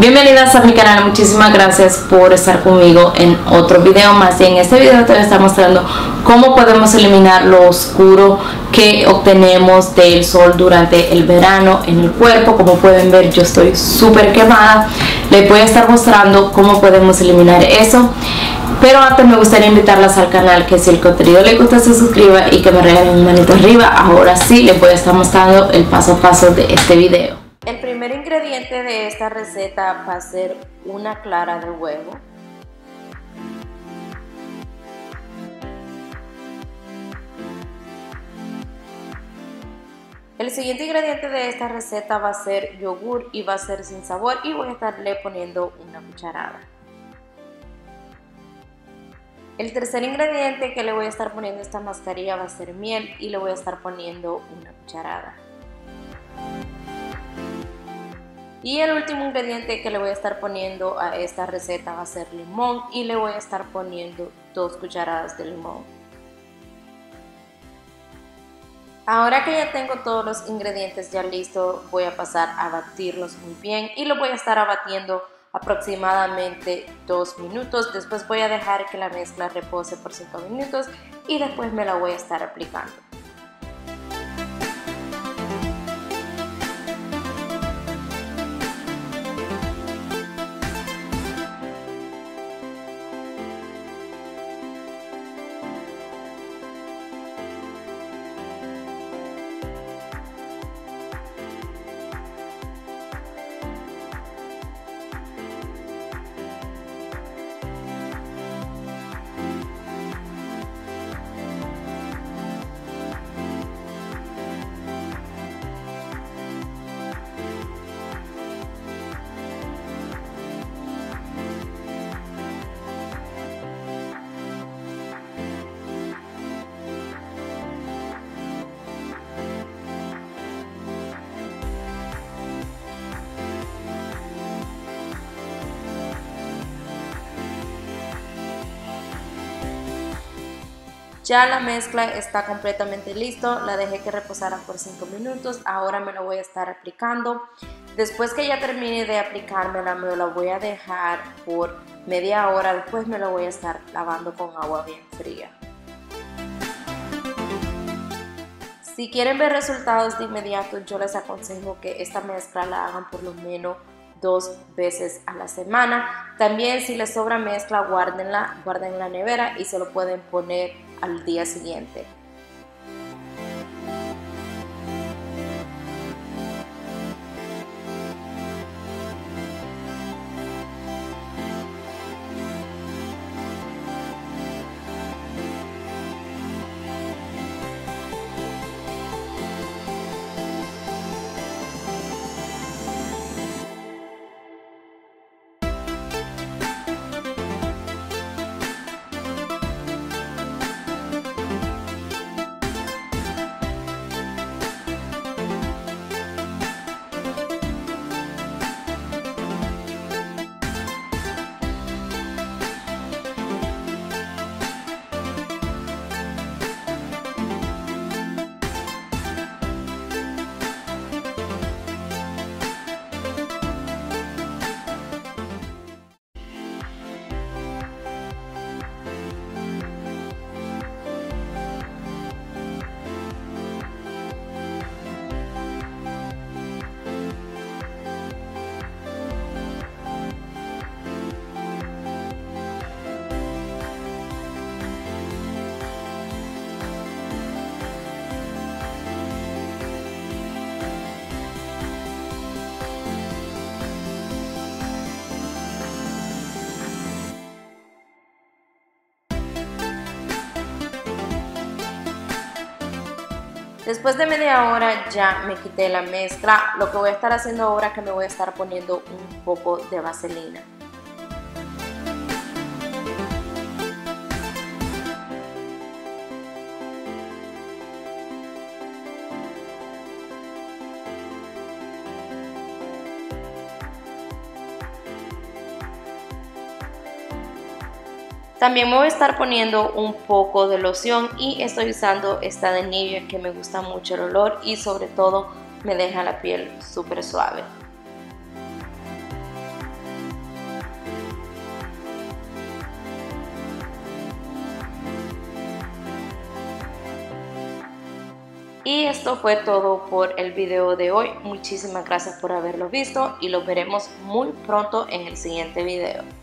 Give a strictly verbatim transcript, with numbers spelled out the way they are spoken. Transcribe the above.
Bienvenidas a mi canal, muchísimas gracias por estar conmigo en otro video más. Y en este video te voy a estar mostrando cómo podemos eliminar lo oscuro que obtenemos del sol durante el verano en el cuerpo. Como pueden ver, yo estoy súper quemada. Les voy a estar mostrando cómo podemos eliminar eso. Pero antes me gustaría invitarlas al canal, que si el contenido les gusta se suscriba y que me regalen un manito arriba. Ahora sí, les voy a estar mostrando el paso a paso de este video. El primer ingrediente de esta receta va a ser una clara de huevo. El siguiente ingrediente de esta receta va a ser yogur y va a ser sin sabor, y voy a estarle poniendo una cucharada. El tercer ingrediente que le voy a estar poniendo a esta mascarilla va a ser miel, y le voy a estar poniendo una cucharada. Y el último ingrediente que le voy a estar poniendo a esta receta va a ser limón, y le voy a estar poniendo dos cucharadas de limón. Ahora que ya tengo todos los ingredientes ya listos, voy a pasar a batirlos muy bien, y lo voy a estar abatiendo aproximadamente dos minutos. Después voy a dejar que la mezcla repose por cinco minutos y después me la voy a estar aplicando. Ya la mezcla está completamente listo, la dejé que reposara por cinco minutos, ahora me lo voy a estar aplicando. Después que ya termine de aplicármela, me la voy a dejar por media hora, después me lo voy a estar lavando con agua bien fría. Si quieren ver resultados de inmediato, yo les aconsejo que esta mezcla la hagan por lo menos dos veces a la semana. También, si les sobra mezcla, guárdenla, guarden en la nevera y se lo pueden poner al día siguiente. Después de media hora ya me quité la mezcla. Lo que voy a estar haciendo ahora es que me voy a estar poniendo un poco de vaselina. También me voy a estar poniendo un poco de loción, y estoy usando esta de Nivea, que me gusta mucho el olor y sobre todo me deja la piel súper suave. Y esto fue todo por el video de hoy. Muchísimas gracias por haberlo visto y los veremos muy pronto en el siguiente video.